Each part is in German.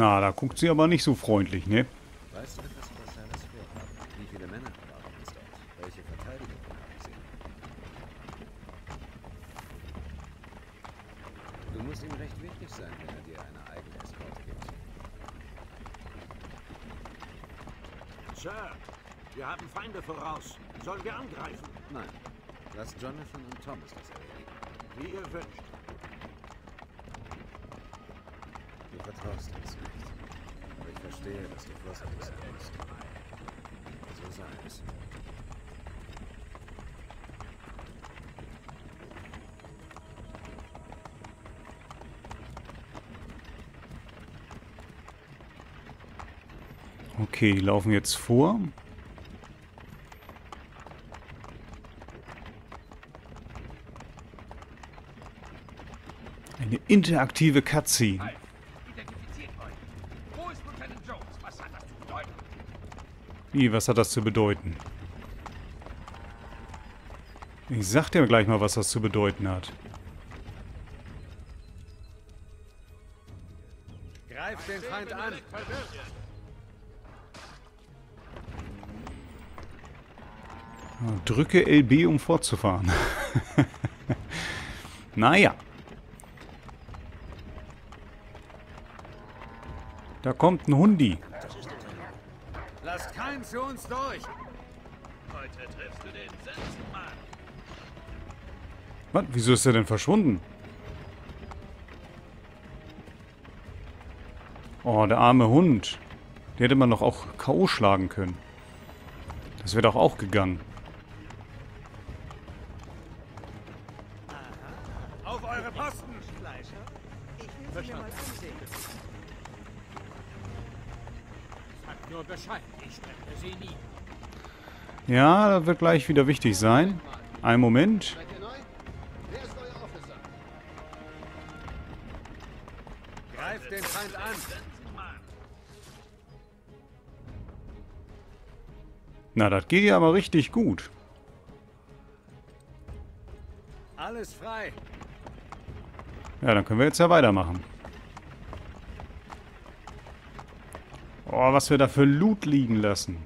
Na, da guckt sie aber nicht so freundlich, ne? Weißt du etwas über Silas Thatcher? Wie viele Männer waren es dort? Welche Verteidigung haben sie? Du musst ihm recht wichtig sein, wenn er dir eine eigene Eskorte gibt. Sir, wir haben Feinde voraus. Sollen wir angreifen? Nein. Lass Jonathan und Thomas das erledigen. Wie ihr wünscht. Du vertraust uns nicht. Aber ich verstehe, dass du vorsichtig sein musst. So sei es. Okay, die laufen jetzt vor. Eine interaktive Cutscene. Halt. Identifiziert euch. Wo ist Lieutenant Jones? Was hat das zu bedeuten? Wie, was hat das zu bedeuten? Ich sag dir gleich mal, was das zu bedeuten hat. Greift den Feind an! Drücke LB, um fortzufahren. Naja. Da kommt ein Hundi. Lasst keinen zu uns durch. Heute triffst du den Sensenmann. Was? Wieso ist er denn verschwunden? Oh, der arme Hund. Den hätte man doch auch K.O. schlagen können. Das wäre doch auch gegangen. Auf eure Posten! Ich will sie mir mal zusehen. Nur Bescheid, ich spreche sie nie. Ja, das wird gleich wieder wichtig sein. Ein Moment. Wer ist euer Officer? Greift den Feind an! Na, das geht ja aber richtig gut. Alles frei. Ja, dann können wir jetzt ja weitermachen. Oh, was wir da für Loot liegen lassen.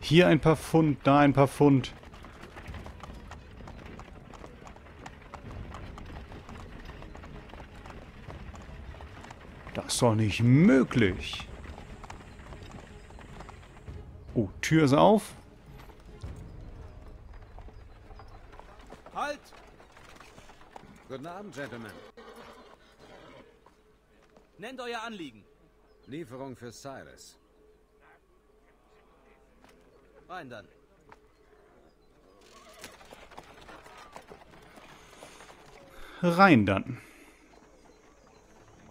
Hier ein paar Pfund, da ein paar Pfund. Das ist doch nicht möglich. Oh, Tür ist auf. Halt! Guten Abend, Gentlemen. Nennt euer Anliegen. Lieferung für Silas. Rein dann. Rein dann.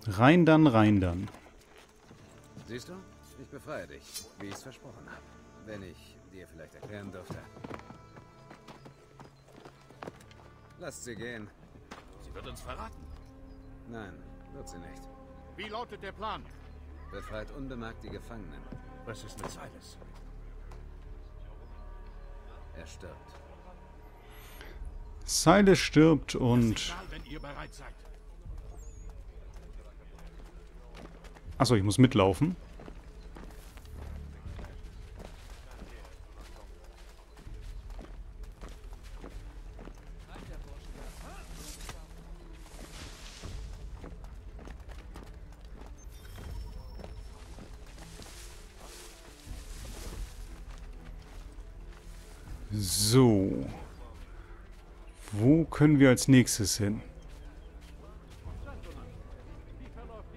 Rein dann, rein dann. Siehst du? Ich befreie dich, wie ich es versprochen habe. Wenn ich dir vielleicht erklären durfte. Lasst sie gehen. Sie wird uns verraten. Nein, wird sie nicht. Wie lautet der Plan? Befreit unbemerkt die Gefangenen. Was ist mit Silas? Er stirbt. Silas stirbt und... Das Signal, wenn ihr bereit seid. Achso, ich muss mitlaufen. So, wo können wir als nächstes hin?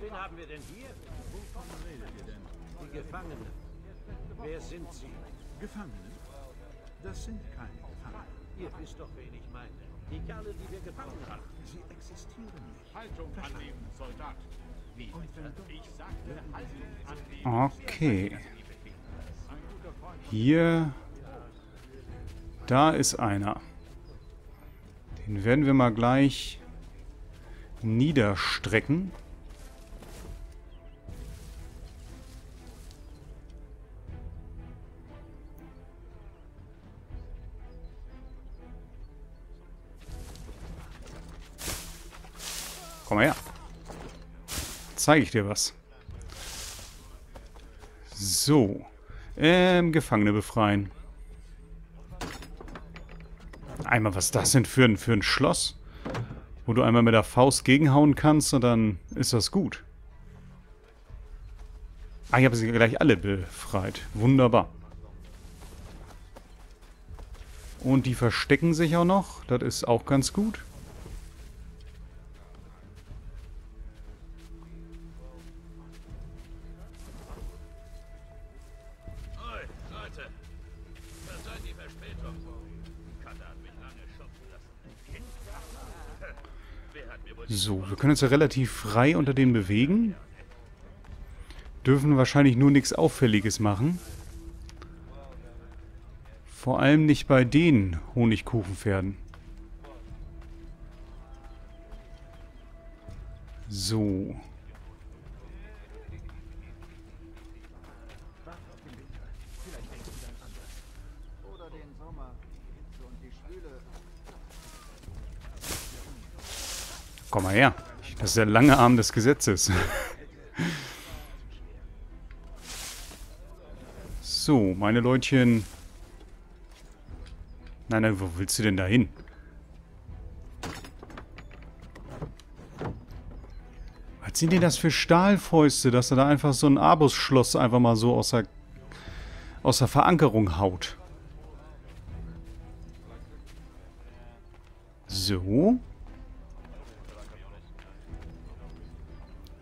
Wen haben wir denn hier? Wovon redet ihr denn? Die Gefangenen. Wer sind sie? Gefangene? Das sind keine Gefangenen. Ihr wisst doch, wen ich meine. Die Kerle, die wir gefangen haben. Sie existieren nicht. Haltung annehmen, Soldat. Wie? Ich sagte, Haltung annehmen. Okay. Hier... Da ist einer. Den werden wir mal gleich niederstrecken. Komm mal her. Zeige ich dir was. So. Gefangene befreien. Einmal, was das denn für ein Schloss? Wo du einmal mit der Faust gegenhauen kannst und dann ist das gut. Ah, ich habe sie gleich alle befreit. Wunderbar. Und die verstecken sich auch noch. Das ist auch ganz gut. So, wir können uns ja relativ frei unter denen bewegen. Dürfen wahrscheinlich nur nichts Auffälliges machen. Vor allem nicht bei den Honigkuchenpferden. So. Komm mal her. Das ist der lange Arm des Gesetzes. So, meine Leutchen. Nein, nein, wo willst du denn da hin? Was sind denn das für Stahlfäuste, dass er da einfach so ein Abusschloss einfach mal so aus der Verankerung haut? So.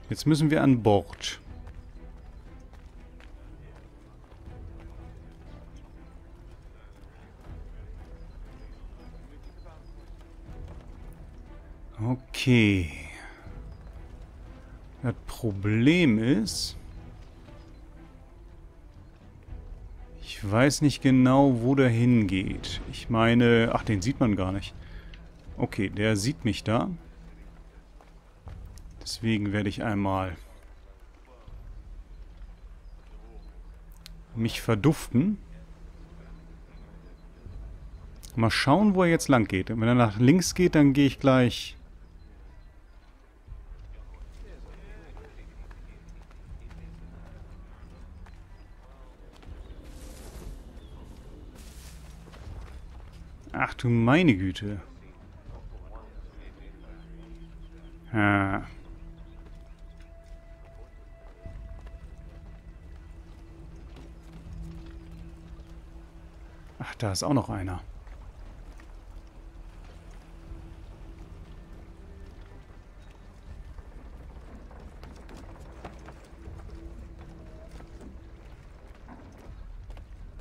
Jetzt müssen wir an Bord. Okay. Das Problem ist, ich weiß nicht genau, wo der hingeht. Ich meine, ach, den sieht man gar nicht. Okay, der sieht mich da. Deswegen werde ich einmal mich verduften. Mal schauen, wo er jetzt lang geht. Und wenn er nach links geht, dann gehe ich gleich... Ach du meine Güte. Ah. Ach, da ist auch noch einer.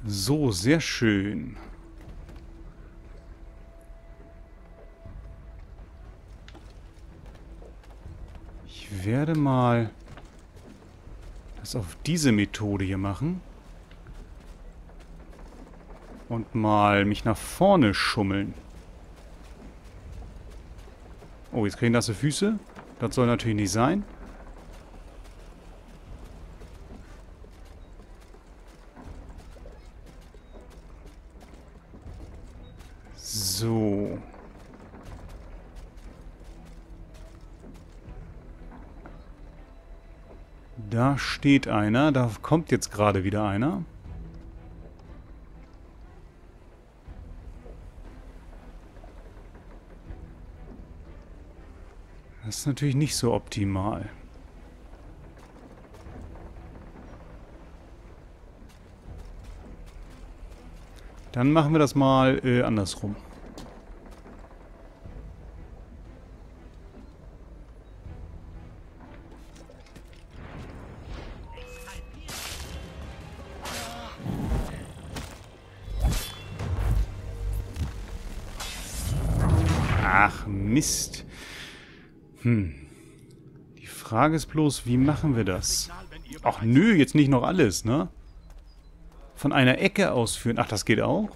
So, sehr schön. Ich werde mal das auf diese Methode hier machen. Und mal mich nach vorne schummeln. Oh, jetzt kriegen nasse Füße. Das soll natürlich nicht sein. So. Da steht einer. Da kommt jetzt gerade wieder einer. Das ist natürlich nicht so optimal. Dann machen wir das mal andersrum. Ach, Mist. Die Frage ist bloß, wie machen wir das? Ach nö, jetzt nicht noch alles, ne? Von einer Ecke ausführen. Ach, das geht auch?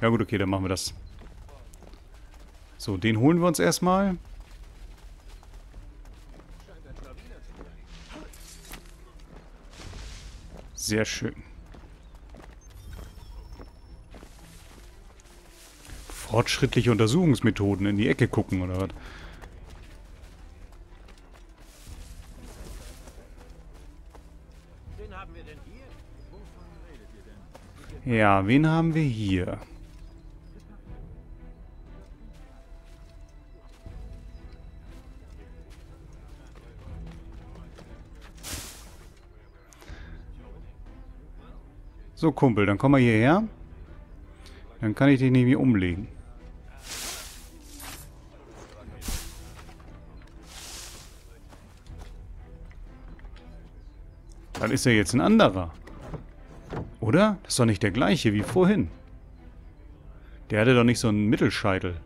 Ja gut, okay, dann machen wir das. So, den holen wir uns erstmal. Sehr schön. Fortschrittliche Untersuchungsmethoden, in die Ecke gucken oder was? Wen haben wir denn hier? Wovon redet ihr denn? Ja, wen haben wir hier? So, Kumpel, dann komm mal hierher. Dann kann ich dich nämlich umlegen. Dann ist er jetzt ein anderer. Oder? Das ist doch nicht der gleiche wie vorhin. Der hatte doch nicht so einen Mittelscheitel.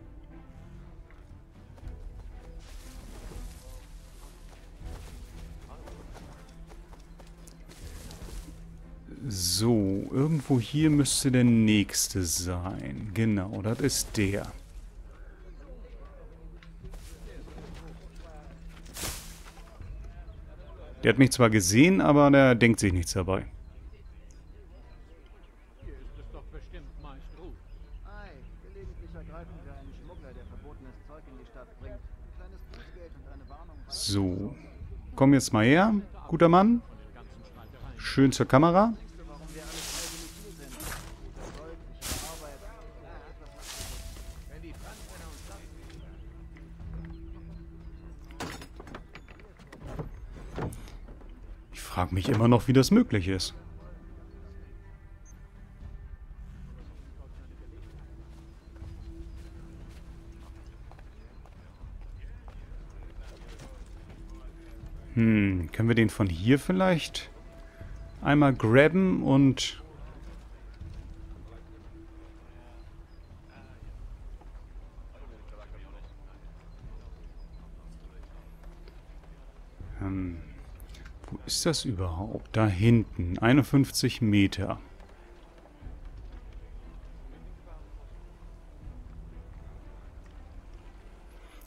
So, irgendwo hier müsste der nächste sein. Genau, das ist der. Der hat mich zwar gesehen, aber der denkt sich nichts dabei. Hier ist es doch bestimmt meist Ruhe. Ei, gelegentlich ergreifen wir einen Schmuggler, der verbotenes Zeug in die Stadt bringt. Ein kleines Bußgeld und eine Warnung. So, komm jetzt mal her, guter Mann. Schön zur Kamera. Ich frage mich immer noch, wie das möglich ist. Können wir den von hier vielleicht einmal grabben und... Ist das überhaupt? Da hinten. 51 Meter.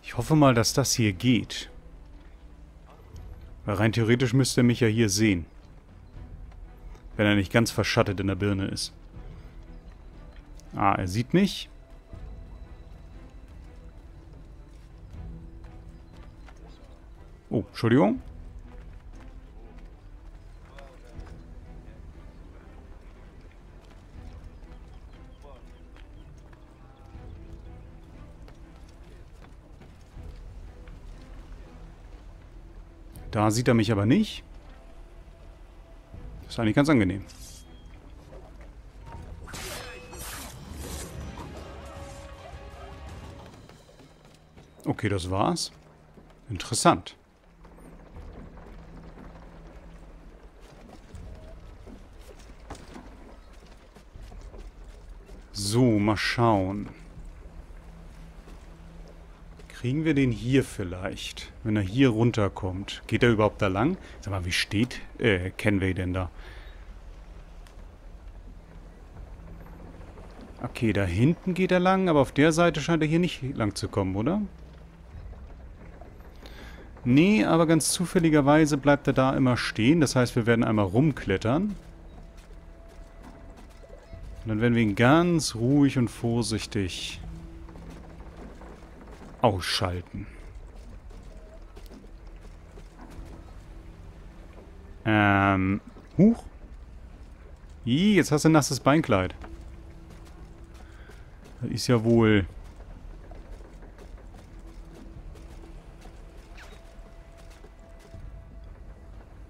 Ich hoffe mal, dass das hier geht. Weil rein theoretisch müsste er mich ja hier sehen. Wenn er nicht ganz verschattet in der Birne ist. Ah, er sieht mich. Oh, Entschuldigung. Da sieht er mich aber nicht. Das ist eigentlich ganz angenehm. Okay, das war's. Interessant. So, mal schauen. Kriegen wir den hier vielleicht? Wenn er hier runterkommt. Geht er überhaupt da lang? Sag mal, wie steht Kenway denn da? Okay, da hinten geht er lang, aber auf der Seite scheint er hier nicht lang zu kommen, oder? Nee, aber ganz zufälligerweise bleibt er da immer stehen. Das heißt, wir werden einmal rumklettern. Und dann werden wir ihn ganz ruhig und vorsichtig ausschalten. Huch. Ih, jetzt hast du ein nasses Beinkleid. Das ist ja wohl...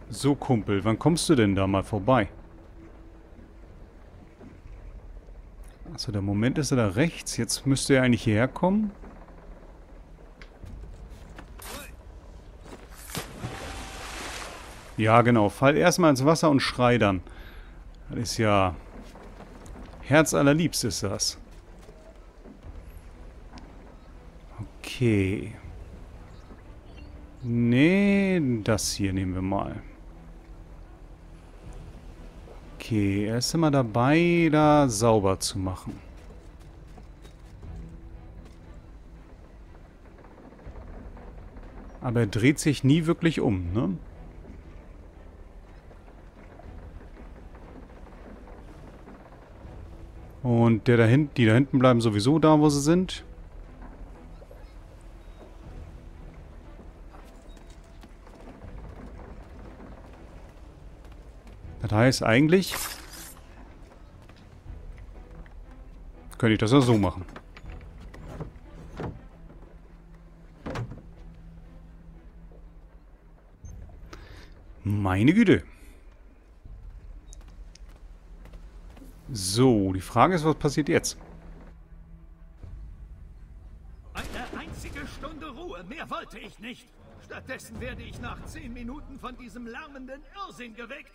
So, Kumpel, wann kommst du denn da mal vorbei? Also, der Moment ist er da rechts. Jetzt müsste er eigentlich hierher kommen. Ja, genau. Fall erstmal ins Wasser und schrei dann. Das ist ja... Herzallerliebst ist das. Okay. Nee, das hier nehmen wir mal. Okay, er ist immer dabei, da sauber zu machen. Aber er dreht sich nie wirklich um, ne? Und die da hinten bleiben sowieso da, wo sie sind. Das heißt, eigentlich könnte ich das ja so machen. Meine Güte. So, die Frage ist, was passiert jetzt? Eine einzige Stunde Ruhe, mehr wollte ich nicht. Stattdessen werde ich nach 10 Minuten von diesem lärmenden Irrsinn geweckt.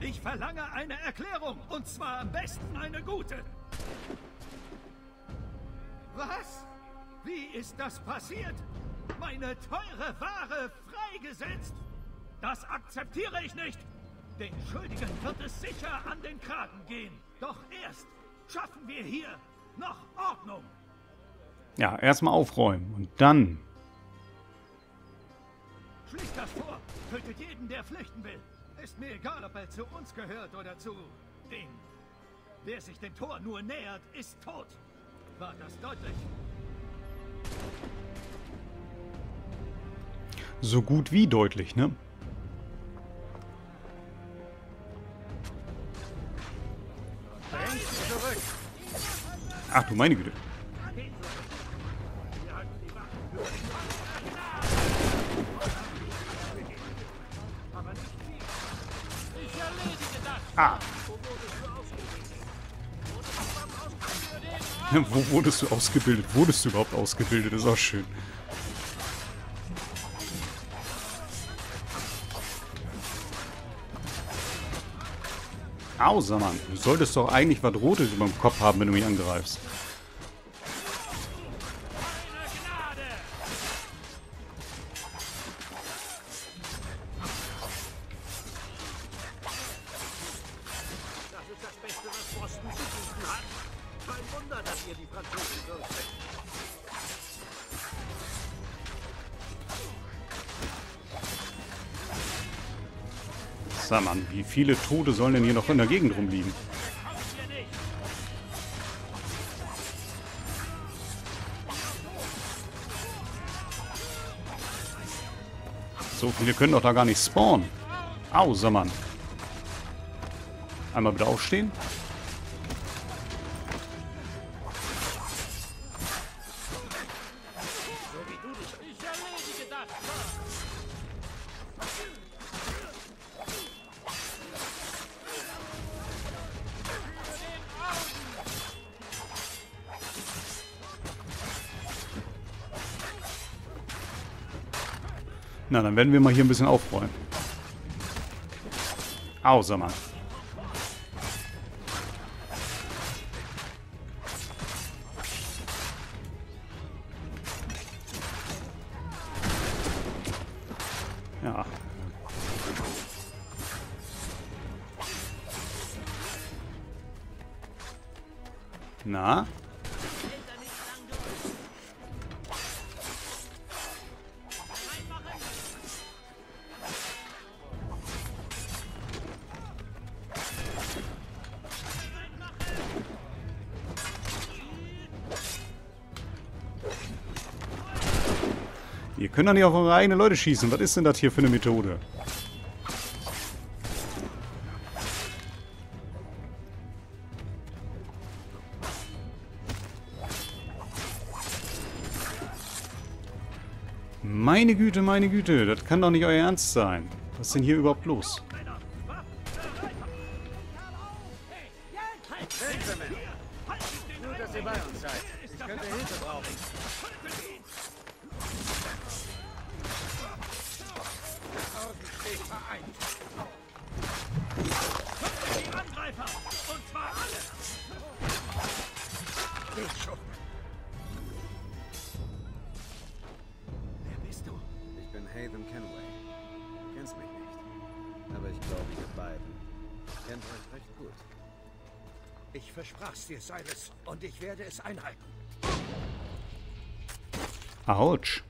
Ich verlange eine Erklärung, und zwar am besten eine gute. Was? Wie ist das passiert? Meine teure Ware freigesetzt? Das akzeptiere ich nicht! Den Schuldigen wird es sicher an den Kragen gehen. Doch erst schaffen wir hier noch Ordnung. Ja, erstmal aufräumen und dann. Schließt das Tor, tötet jeden, der flüchten will. Ist mir egal, ob er zu uns gehört oder zu dem. Wer sich dem Tor nur nähert, ist tot. War das deutlich? So gut wie deutlich, ne? Ach du meine Güte. Ah. Wo wurdest du ausgebildet? Wurdest du überhaupt ausgebildet? Ist auch schön. Außer Mann, du solltest doch eigentlich was Rotes über dem Kopf haben, wenn du mich angreifst. Mann, wie viele Tote sollen denn hier noch in der Gegend rumliegen? So viele können doch da gar nicht spawnen. Außer Mann. Einmal bitte aufstehen. Na, dann werden wir mal hier ein bisschen aufräumen. Außer Mann. Ja. Na? Ihr könnt doch nicht auf eure eigenen Leute schießen. Was ist denn das hier für eine Methode? Meine Güte, das kann doch nicht euer Ernst sein. Was ist denn hier überhaupt los? Wer bist du? Ich bin Haytham Kenway. Du kennst mich nicht. Aber ich glaube, ihr beiden kennt euch recht gut. Ich versprach's dir, Silas, und ich werde es einhalten. Autsch.